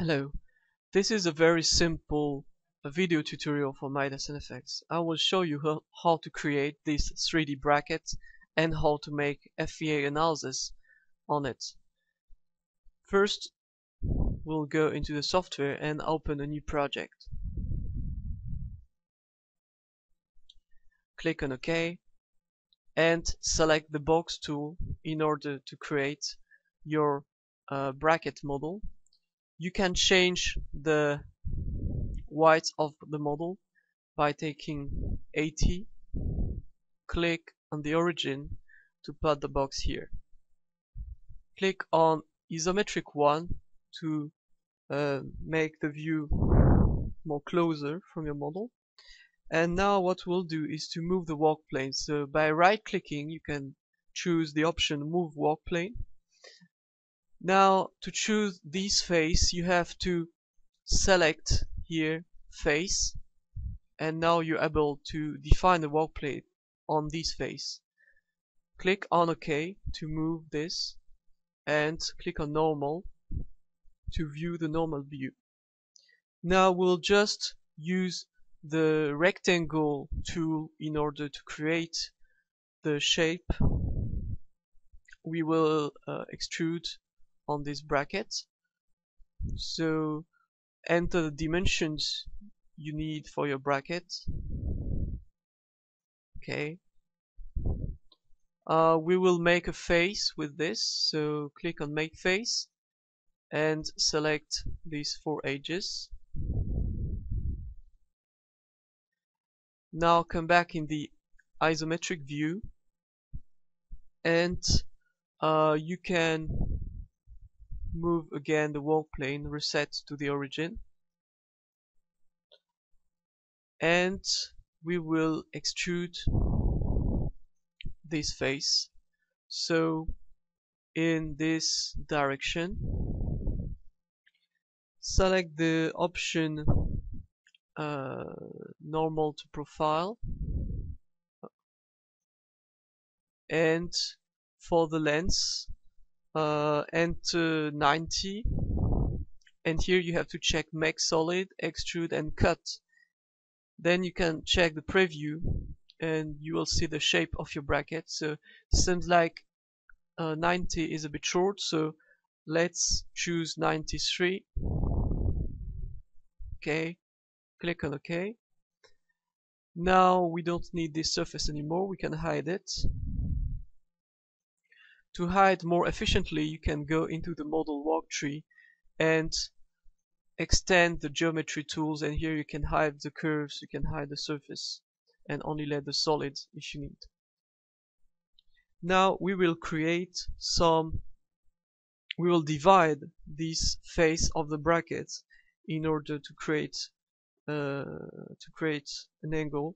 Hello, this is a very simple video tutorial for Midas NFX. I will show you how to create these 3D brackets and how to make FEA analysis on it. First, we'll go into the software and open a new project. Click on OK and select the box tool in order to create your bracket model. You can change the width of the model by taking 80, click on the origin to plot the box here. Click on isometric 1 to make the view more closer from your model. And now what we'll do is to move the work plane. So by right clicking you can choose the option move work plane. Now to choose this face you have to select here face, and now you're able to define the work plane on this face. Click on OK to move this and click on normal to view the normal view. Now we'll just use the rectangle tool in order to create the shape we will extrude on this bracket. So enter the dimensions you need for your bracket. Okay, we will make a face with this, so click on make face and select these four edges. Now come back in the isometric view and you can move again the work plane, reset to the origin, and we will extrude this face, so in this direction. Select the option normal to profile, and for the lens enter 90, and here you have to check make solid, extrude and cut. Then you can check the preview and you will see the shape of your bracket. So seems like 90 is a bit short, so let's choose 93. Okay, click on OK. Now we don't need this surface anymore, we can hide it. To hide more efficiently, you can go into the model work tree and extend the geometry tools, and here you can hide the curves, you can hide the surface and only let the solids if you need. Now we will create some, we will divide this face of the bracket in order to create an angle.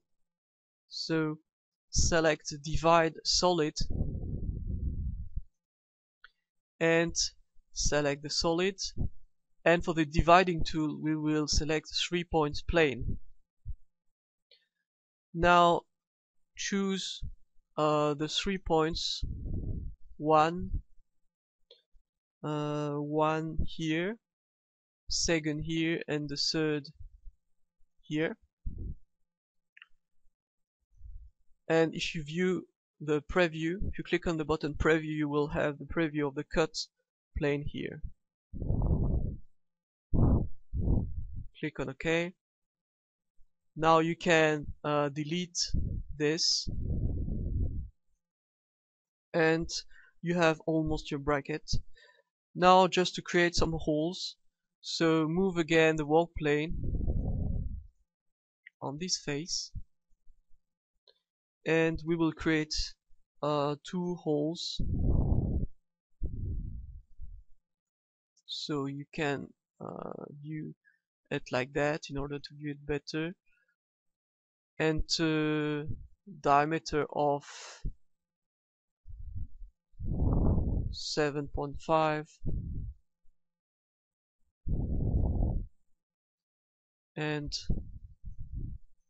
So select divide solid and select the solid, and for the dividing tool we will select 3 points plane. Now choose the 3 points, one here, second here and the third here, and if you view the preview, if you click on the button preview, you will have the preview of the cut plane here. Click on OK. Now you can delete this and you have almost your bracket. Now just to create some holes, so move again the work plane on this face, and we will create 2 holes, so you can view it like that in order to view it better. Enter diameter of 7.5 and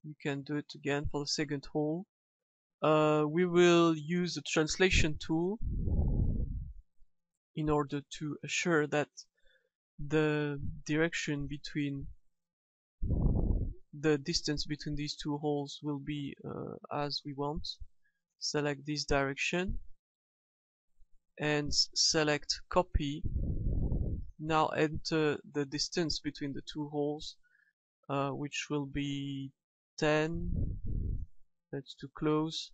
you can do it again for the second hole. We will use the translation tool in order to assure that the direction between the distance between these two holes will be as we want. Select this direction and select copy. Now enter the distance between the two holes, which will be 10. That's too close.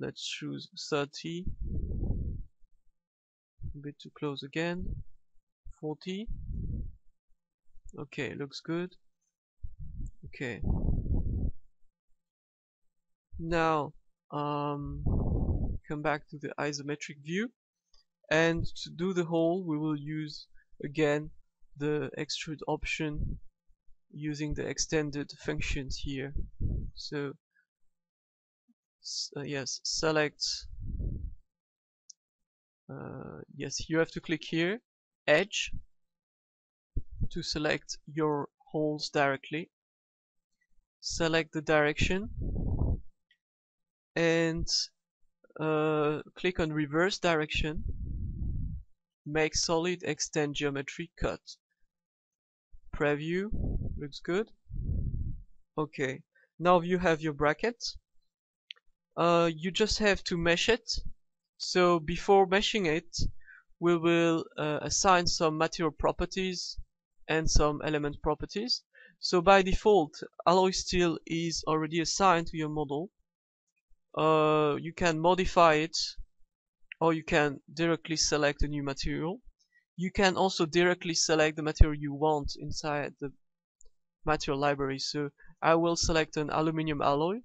Let's choose 30. A bit too close again. 40. Okay, looks good. Okay. Now come back to the isometric view, and to do the hole we will use again the extrude option using the extended functions here. So yes, select, yes, you have to click here, edge, to select your holes directly. Select the direction and click on reverse direction. Make solid, extend geometry, cut. Preview, looks good. Okay, now you have your bracket. You just have to mesh it. So before meshing it, we will assign some material properties and some element properties. So by default, alloy steel is already assigned to your model. You can modify it, or you can directly select a new material. You can also directly select the material you want inside the material library. So I will select an aluminium alloy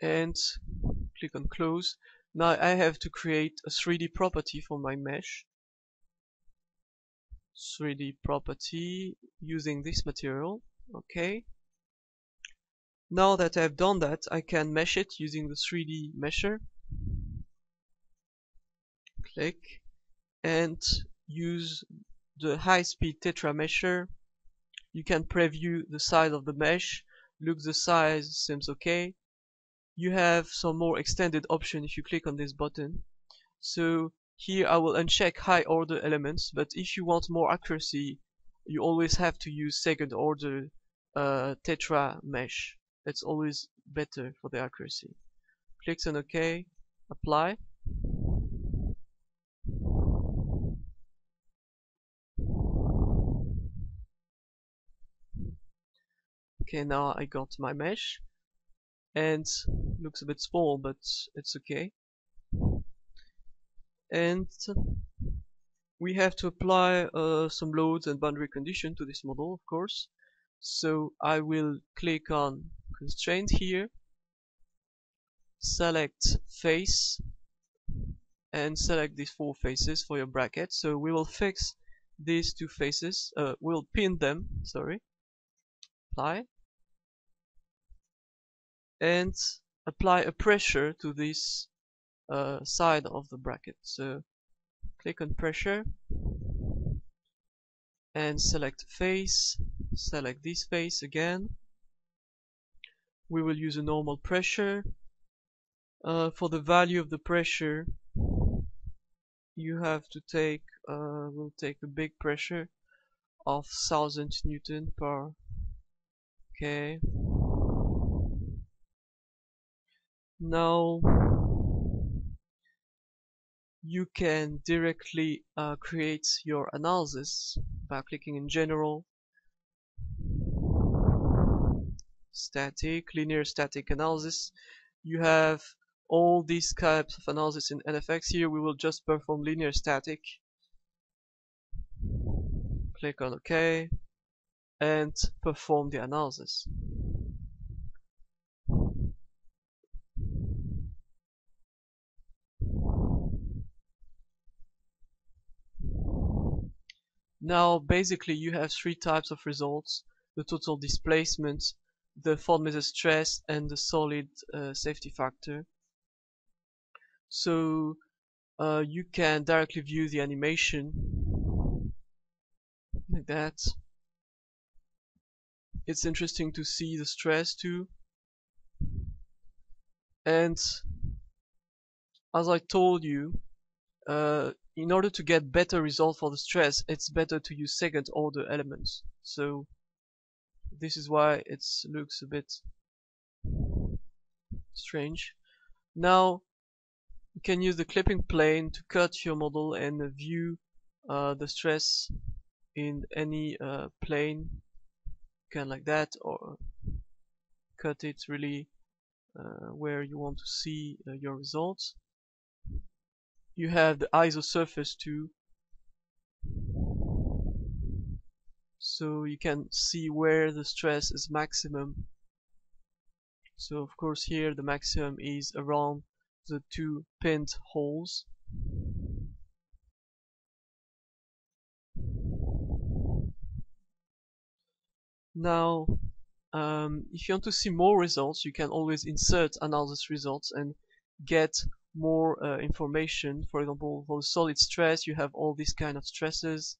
and click on close. Now I have to create a 3D property for my mesh. 3D property using this material. Okay. Now that I've done that, I can mesh it using the 3D mesher. Click and use the high-speed tetra mesher. You can preview the size of the mesh. Look, the size seems okay. You have some more extended option if you click on this button. So here I will uncheck high order elements, but if you want more accuracy, you always have to use second order tetra mesh. That's always better for the accuracy. Click on OK, apply. Okay, now I got my mesh and looks a bit small, but it's okay. And we have to apply some loads and boundary condition to this model, of course. So I will click on constraint here, select face, and select these four faces for your bracket. So we will fix these two faces, we'll pin them, sorry. Apply. And apply a pressure to this side of the bracket. So click on pressure and select face, select this face again. We will use a normal pressure. For the value of the pressure, you have to take, we'll take a big pressure of 1000 Newton per. Okay. Now you can directly create your analysis by clicking in general, static, linear static analysis. You have all these types of analysis in NFX. Here we will just perform linear static. Click on OK and perform the analysis. Now basically you have three types of results: the total displacement, the von Mises stress, and the solid safety factor. So you can directly view the animation like that. It's interesting to see the stress too. And as I told you, in order to get better result for the stress, it's better to use second order elements. So this is why it looks a bit strange. Now you can use the clipping plane to cut your model and view the stress in any plane. You can like that, or cut it really where you want to see your results. You have the iso surface too, so you can see where the stress is maximum. So of course here the maximum is around the two pinned holes. Now if you want to see more results, you can always insert analysis results and get more information. For example, for the solid stress you have all these kind of stresses.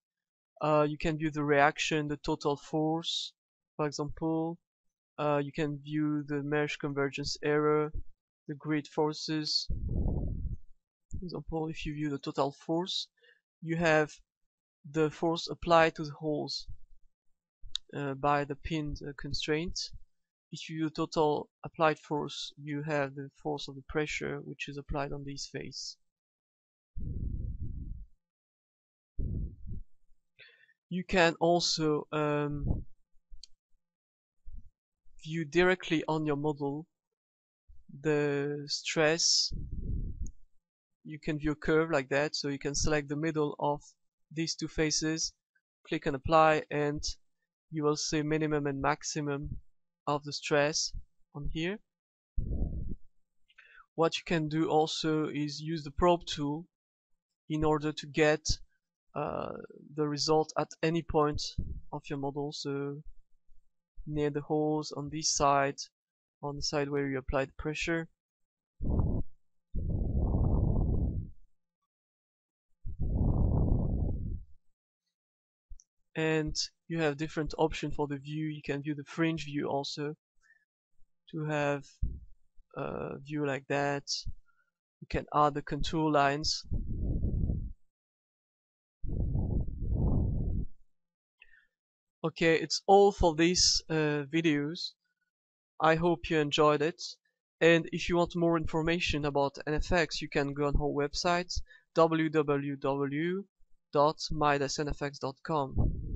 You can view the reaction, the total force, for example. You can view the mesh convergence error, the grid forces. For example, if you view the total force, you have the force applied to the holes by the pinned constraint. If you view total applied force, you have the force of the pressure which is applied on these faces. You can also view directly on your model the stress. You can view a curve like that, so you can select the middle of these two faces, click and apply, and you will see minimum and maximum of the stress on here. What you can do also is use the probe tool in order to get the result at any point of your model, so near the holes, on this side, on the side where you apply the pressure. And you have different options for the view. You can view the fringe view also, to have a view like that. You can add the contour lines. Okay, it's all for these videos. I hope you enjoyed it. And if you want more information about NFX, you can go on our website www.midasnfx.com.